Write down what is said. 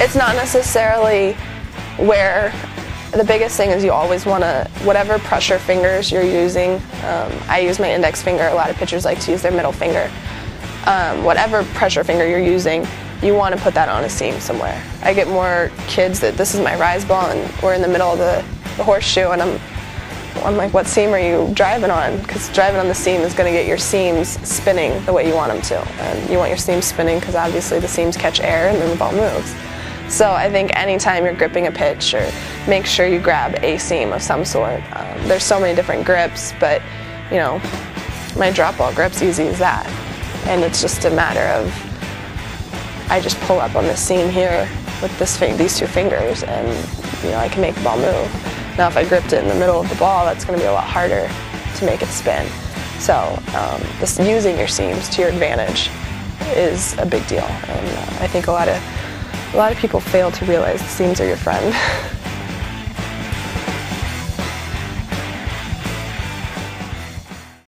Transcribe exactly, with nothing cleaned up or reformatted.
it's not necessarily where the biggest thing is you always want to, whatever pressure fingers you're using, um, I use my index finger, a lot of pitchers like to use their middle finger. Um, whatever pressure finger you're using, you want to put that on a seam somewhere. I get more kids that this is my rise ball and we're in the middle of the, the horseshoe and I'm, I'm like, what seam are you driving on? Because driving on the seam is going to get your seams spinning the way you want them to. And you want your seams spinning because obviously the seams catch air and then the ball moves. So I think anytime you're gripping a pitch, or make sure you grab a seam of some sort. Um, there's so many different grips, but you know, my drop ball grip's easy as that. And it's just a matter of, I just pull up on this seam here with this thing, these two fingers, and you know I can make the ball move. Now if I gripped it in the middle of the ball, that's going to be a lot harder to make it spin. So um, this, using your seams to your advantage is a big deal, and uh, I think a lot of a lot of people fail to realize the seams are your friend.